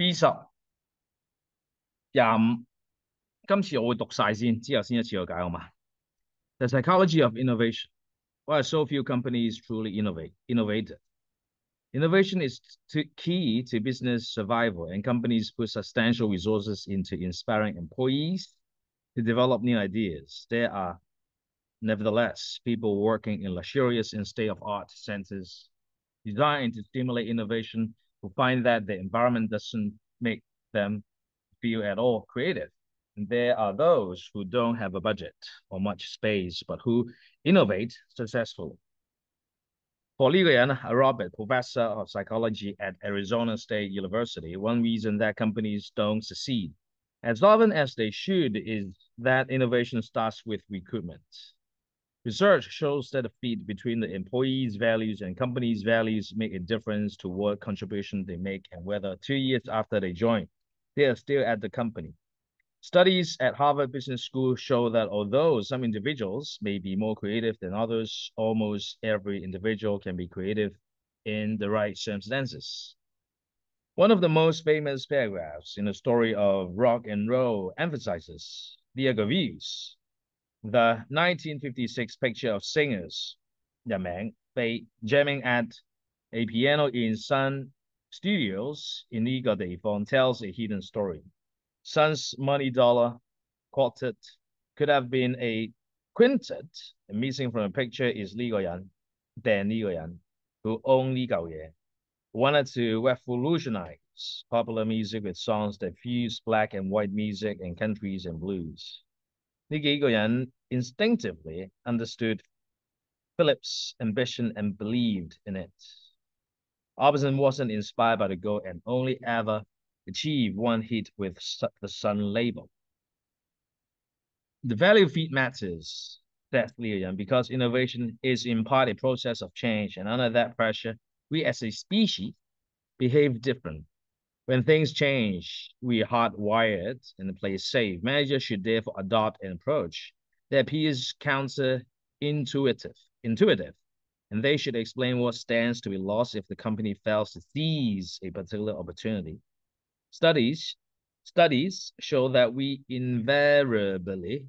B10 25，今次我會讀晒先，之後先一次去解好嘛。The psychology of innovation. Why so few companies truly innovative? Innovation is key to business survival, and companies put substantial resources into inspiring employees to develop new ideas. There are, nevertheless, people working in luxurious and state-of-the-art centers designed to stimulate innovation who find that the environment doesn't make them feel at all creative. And there are those who don't have a budget or much space, but who innovate successfully. For Li Goyan, Robert, professor of psychology at Arizona State University, one reason that companies don't succeed as often as they should is that innovation starts with recruitment. Research shows that the fit between the employees' values and companies' values make a difference to what contribution they make and whether 2 years after they join, they are still at the company. Studies at Harvard Business School show that although some individuals may be more creative than others, almost every individual can be creative in the right circumstances. One of the most famous paragraphs in the story of rock and roll emphasizes Liga Devoin's the 1956 picture of singers Liang jamming at a piano in Sun Studios in Liga Devoin tells a hidden story. Sun's Money Dollar Quartet could have been a quintet, and missing from the picture is Li Goyan, then Li Goyan, who owned Li Goyan, wanted to revolutionize popular music with songs that fuse black and white music and countries and blues. Li Goyan instinctively understood Philip's ambition and believed in it. Orbison wasn't inspired by the goal and only ever achieved one hit with the Sun label. The value of feed matters, says Li Goyan, because innovation is in part a process of change, and under that pressure, we as a species behave different. When things change, we are hardwired and play safe. Managers should therefore adopt an approach that appears counterintuitive, and they should explain what stands to be lost if the company fails to seize a particular opportunity. Studies show that we invariably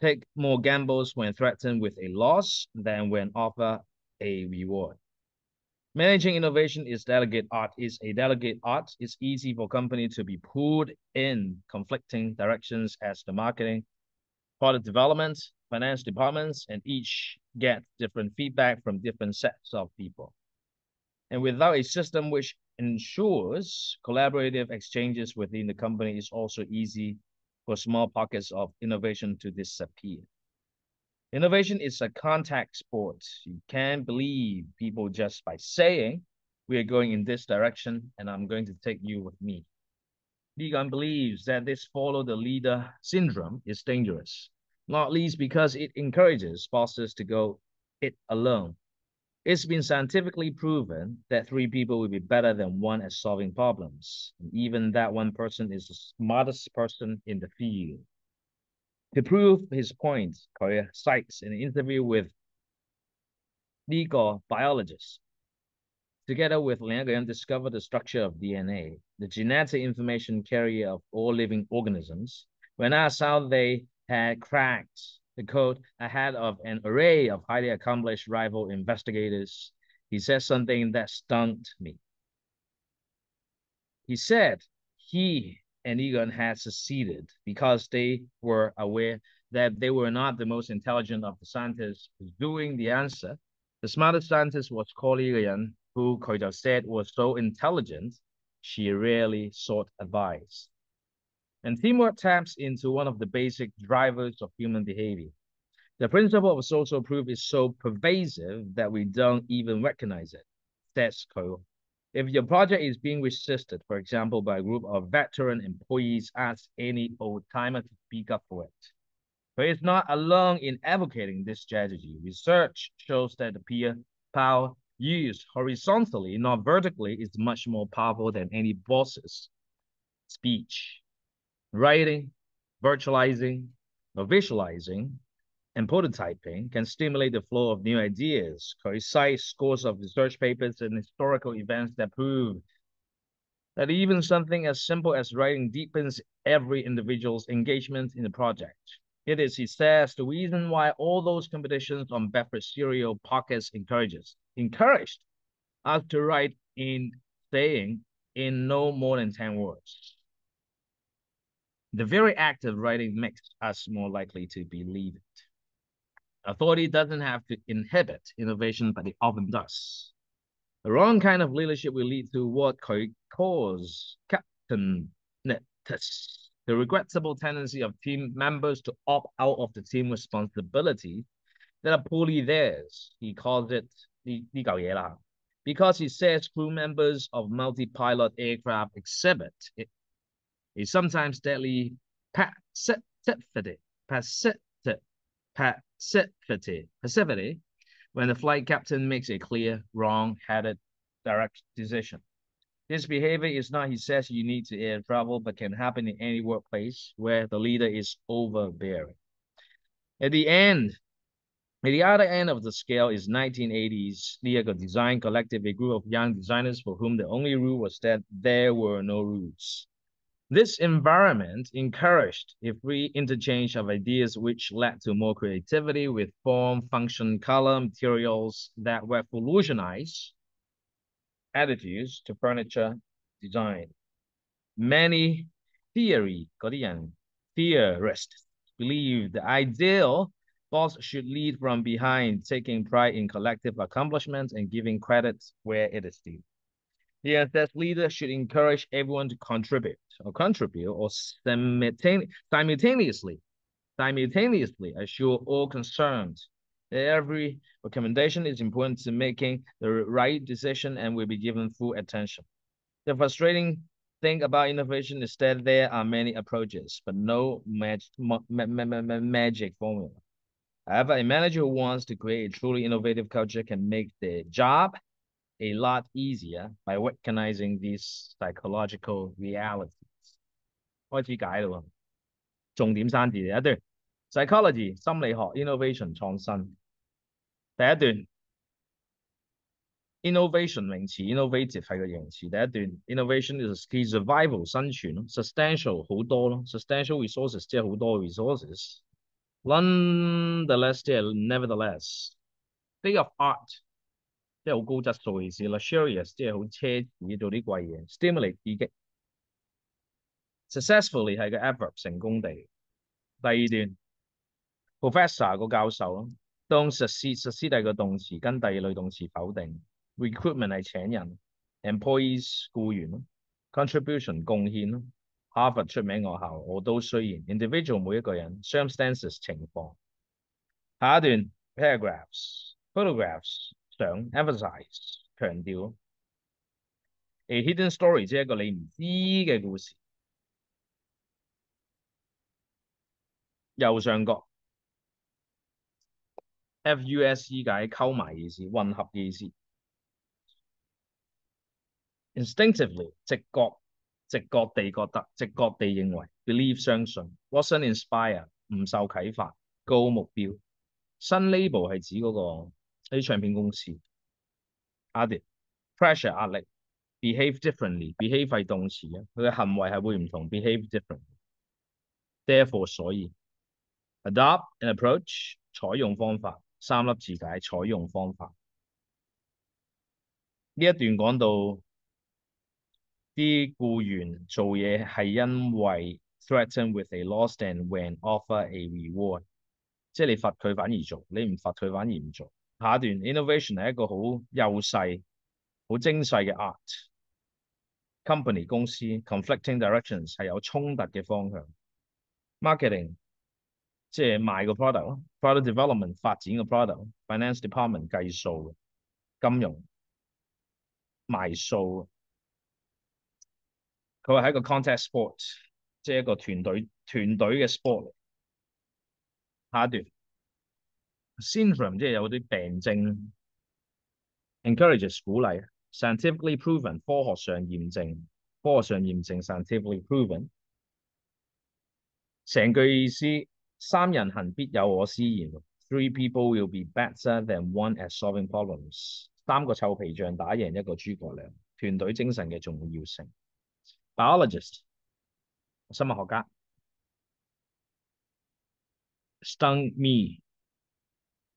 take more gambles when threatened with a loss than when offered a reward. Managing innovation is delicate art. It's easy for companies to be pulled in conflicting directions as the marketing, product development, finance departments, and each get different feedback from different sets of people. And without a system which ensures collaborative exchanges within the company, is also easy for small pockets of innovation to disappear. Innovation is a contact sport. You can't believe people just by saying, we are going in this direction and I'm going to take you with me. Li Goyan believes that this follow the leader syndrome is dangerous, not least because it encourages bosses to go it alone. It's been scientifically proven that 3 people will be better than one at solving problems, and even that one person is the smartest person in the field. To prove his point, Goyan cites an interview with legal biologists. Together with Liang, Goyan discovered the structure of DNA, the genetic information carrier of all living organisms. When asked how they had cracked the code ahead of an array of highly accomplished rival investigators, he said something that stunned me. He said he and Egon had succeeded because they were aware that they were not the most intelligent of the scientists pursuing the answer. The smartest scientist was Koli Egon, who Goyan said was so intelligent, she rarely sought advice. And teamwork taps into one of the basic drivers of human behavior. The principle of social proof is so pervasive that we don't even recognize it. That's Goyan. If your project is being resisted, for example, by a group of veteran employees, ask any old-timer to speak up for it. But it's not alone in advocating this strategy. Research shows that the peer power used horizontally, not vertically, is much more powerful than any boss's speech. Writing, virtualizing, or visualizing, and prototyping can stimulate the flow of new ideas. Goyan cites scores of research papers and historical events that prove that even something as simple as writing deepens every individual's engagement in the project. It is, he says, the reason why all those competitions on Bedford's cereal pockets encouraged us to write in saying in no more than 10 words. The very act of writing makes us more likely to believe it. Authority doesn't have to inhibit innovation, but it often does. The wrong kind of leadership will lead to what Koi calls captainess, the regrettable tendency of team members to opt out of the team responsibility that are poorly theirs. He calls it Li Goyan, because he says crew members of multi-pilot aircraft exhibit a sometimes deadly passivity when the flight captain makes a clear, wrong-headed, direct decision. This behavior is not, he says, unique to air travel, but can happen in any workplace where the leader is overbearing. At the other end of the scale is 1980s. Liga Design collected a group of young designers for whom the only rule was that there were no rules. This environment encouraged a free interchange of ideas, which led to more creativity with form, function, color, materials that revolutionized attitudes to furniture design. Many theorists believe the ideal boss should lead from behind, taking pride in collective accomplishments and giving credit where it is due. The SS leader should encourage everyone to contribute or simultaneously assure all concerned that every recommendation is important to making the right decision and will be given full attention. The frustrating thing about innovation is that there are many approaches, but no magic formula. However, a manager who wants to create a truly innovative culture can make their job a lot easier by recognizing these psychological realities. 開始解了，重點三字嚟一段 psychology 心理學 innovation 創新。第一段 innovation 名詞 innovative 係個形詞。第一段 innovation is key survival 生存咯 ，substantial 好多咯 ，substantial resources 即係好多 resources。Nonetheless 即係 nevertheless。State of art。 即係好高質素嘅意思 luxurious 即係好奢侈做啲貴嘢 ，stimulate 刺激 ，successfully 係個 effort 成功地。第二段 ，professor 個教授咯，當實施係個動詞跟第二類動詞否定 ，recruitment 係請人 ，employees 僱員咯 ，contribution 貢獻咯 ，Harvard 出名學校，我都雖然 ，individual 每一個人 ，circumstances 情況。下一段 paragraphs photographs。 想 emphasize 強調 ，a hidden story 即係一個你唔知嘅故事。右上角 ，fuse 解溝埋意思，混合嘅意思。Instinctively 直覺地覺得，直覺地認為 ，believe 相信 ，wasn't inspired 唔受啟發，高目標。新 label 係指嗰個。 啲唱片公司 ，added pressure 壓力 ，behave differently，behave 係動詞啊，佢嘅行為係會唔同 ，behave differently。Therefore 所以 ，adopt an approach 採用方法，三粒字解採用方法。呢一段講到啲僱員做嘢係因為 threatened with a loss and when offer a reward， 即係你罰佢反而做，你唔罰佢反而唔做。 下一段 innovation 係一個好幼細、好精細嘅 art。company 公司 conflicting directions 係有衝突嘅方向。marketing 即係賣個 product 咯 ，product development 發展個 product。finance department 計數，金融賣數。佢話係一個 contact sport， 即係一個團隊嘅 sport。下一段。 syndrome 即係有啲病症 ，encourages 鼓勵 ，scientifically proven 科學上驗證，科學上驗證 scientifically proven。成句意思三人行必有我師焉 ，three people will be better than one at solving problems。三個臭皮匠打贏一個諸葛亮，團隊精神嘅重要性。biologist, somehow got stung me.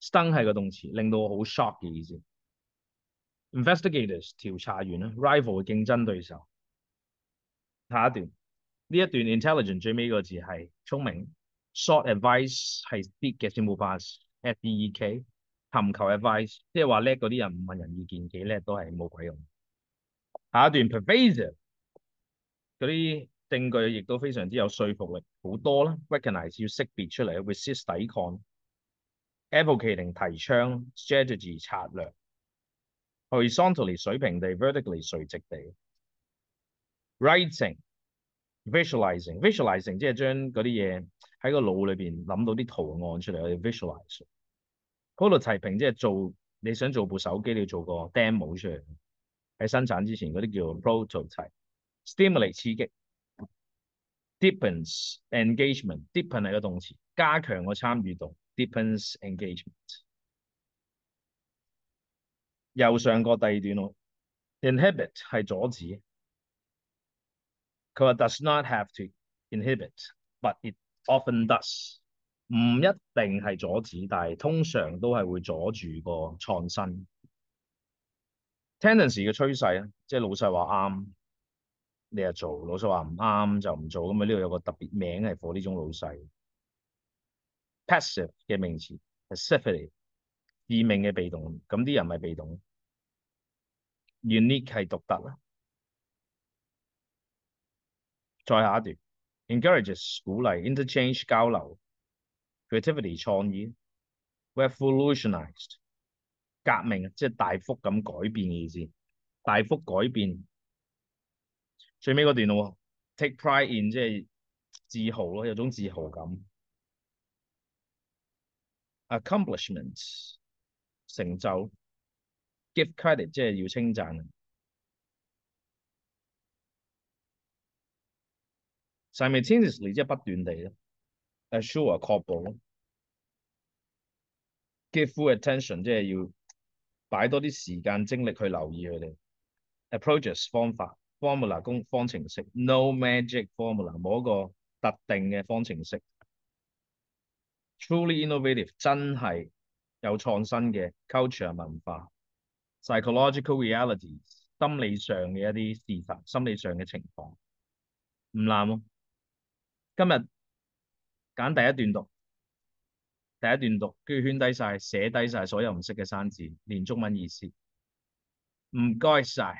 Stung 係個動詞，令到我好 shock 嘅意思。Investigators 調查員啦 ，rival 競爭對手。下一段呢一段 intelligent 最尾個字係聰明 ，short advice 係 seek 嘅 simple past，SEEK 尋求 advice， 即係話叻嗰啲人唔問人意見，幾叻都係冇鬼用。下一段 pervasive 嗰啲證據亦都非常之有說服力，好多啦 ，recognize 要識別出嚟 ，resist 抵抗。 Advocating 提倡 strategy 策略 ，horizontally 水平地 ，vertically 垂直地 ，writing visualizing 即係將嗰啲嘢喺個腦裏邊諗到啲圖案出嚟，我哋 visualize。prototyping 即係做你想做部手機，你要做個 demo 出嚟，喺生產之前嗰啲叫 prototype。stimulate 刺激 ，deepens engagement，deepen 係個動詞，加強個參與度。 Deepens engagement。右上角第二段咯 ，inhibit 係阻止。佢話 does not have to inhibit，but it often does。唔一定係阻止，但係通常都係會阻住個創新。Tendency 嘅趨勢啊，即係老細話啱，你就做；老細話唔啱就唔做。咁啊，呢度有個特別名係 for 呢種老細。 passive 嘅名詞 ，passivity 致命嘅被動，咁啲人咪被動。unique 係獨特啦。再下一段 ，encourages 鼓勵 ，interchange 交流 ，creativity 創意 ，revolutionized 革命即係大幅咁改變嘅意思，大幅改變。最尾嗰段喎 ，take pride in 即係自豪咯，有種自豪感。 Accomplishments 成就 ，give credit 即係要稱讚 ，simultaneously 即係不斷地咯 ，assure 確保 ，give full attention 即係要擺多啲時間精力去留意佢哋 ，approaches 方法 ，formula 方程式 ，no magic formula 冇一個特定嘅方程式。 Truly innovative 真係有創新嘅 culture 文化 ，psychological realities 心理上嘅一啲事實，心理上嘅情況唔難喎。今日揀第一段讀，第一段讀，跟住圈低曬，寫低曬所有唔識嘅生字，連中文意思。唔該曬，